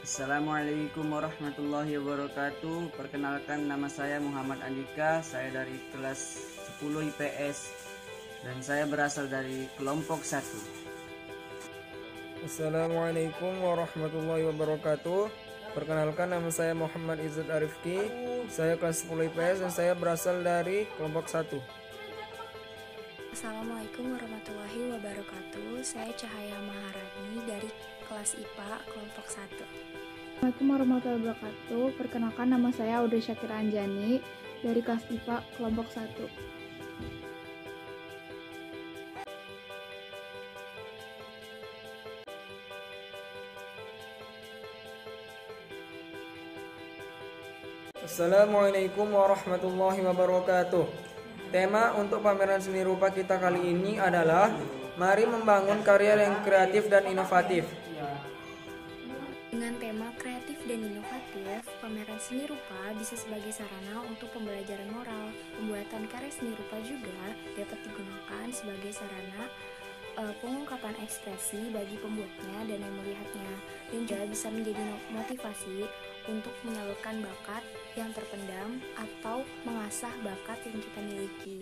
Assalamualaikum warahmatullahi wabarakatuh. Perkenalkan, nama saya Muhammad Andika. Saya dari kelas 10 IPS dan saya berasal dari kelompok 1. Assalamualaikum warahmatullahi wabarakatuh. Perkenalkan, nama saya Muhammad Izzat Arifqi. Saya kelas 10 IPS dan saya berasal dari kelompok 1. Assalamualaikum warahmatullahi wabarakatuh. Saya Cahaya Maharani dari kelas IPA kelompok 1. Assalamualaikum warahmatullahi wabarakatuh. Perkenalkan, nama saya Audrey Syakira Anjani dari kelas IPA kelompok 1. Assalamualaikum warahmatullahi wabarakatuh. Tema untuk pameran seni rupa kita kali ini adalah Mari membangun karya yang kreatif dan inovatif. Dengan tema kreatif dan inovatif, pameran seni rupa bisa sebagai sarana untuk pembelajaran moral. Pembuatan karya seni rupa juga dapat digunakan sebagai sarana pengungkapan ekspresi bagi pembuatnya dan yang melihatnya, dan juga bisa menjadi motivasi untuk menyalurkan bakat yang terpendam atau mengasah bakat yang kita miliki.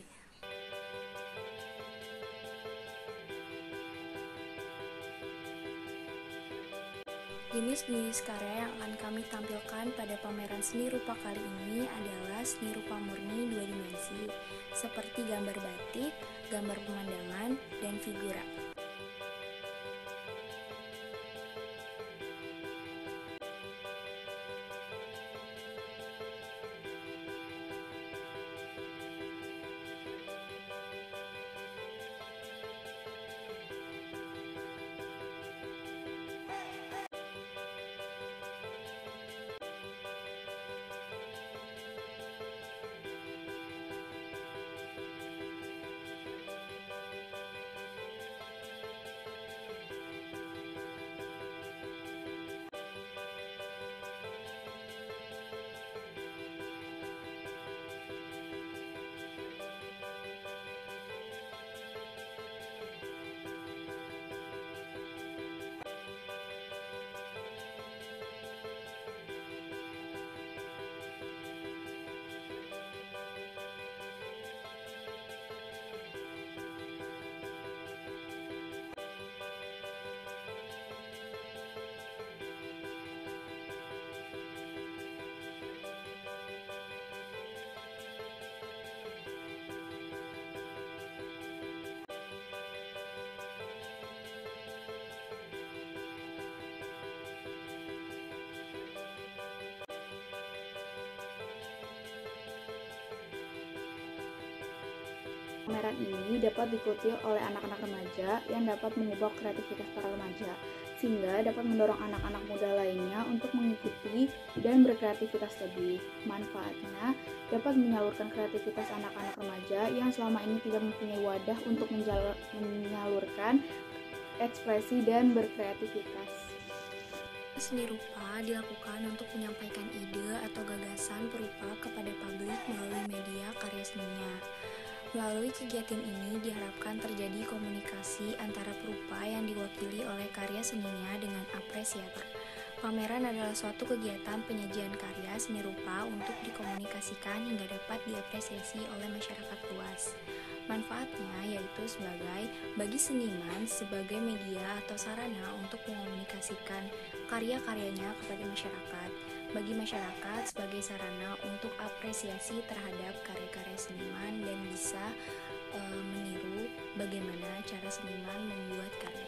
Jenis-jenis karya yang akan kami tampilkan pada pameran seni rupa kali ini adalah seni rupa murni 2 dimensi, seperti gambar batik, gambar pemandangan, dan figura. Pameran ini dapat diikuti oleh anak-anak remaja yang dapat mengubah kreativitas para remaja, sehingga dapat mendorong anak-anak muda lainnya untuk mengikuti dan berkreativitas lebih. Manfaatnya dapat menyalurkan kreativitas anak-anak remaja yang selama ini tidak mempunyai wadah untuk menyalurkan ekspresi dan berkreativitas. Seni rupa dilakukan untuk menyampaikan ide atau gagasan perupa kepada publik melalui media karya seninya. Melalui kegiatan ini diharapkan terjadi komunikasi antara perupa yang diwakili oleh karya seninya dengan apresiator. Pameran adalah suatu kegiatan penyajian karya seni rupa untuk dikomunikasikan hingga dapat diapresiasi oleh masyarakat luas. Manfaatnya yaitu bagi seniman sebagai media atau sarana untuk mengomunikasikan karya-karyanya kepada masyarakat, bagi masyarakat sebagai sarana untuk apresiasi terhadap karya-karya seniman dan bisa meniru bagaimana cara seniman membuat karya.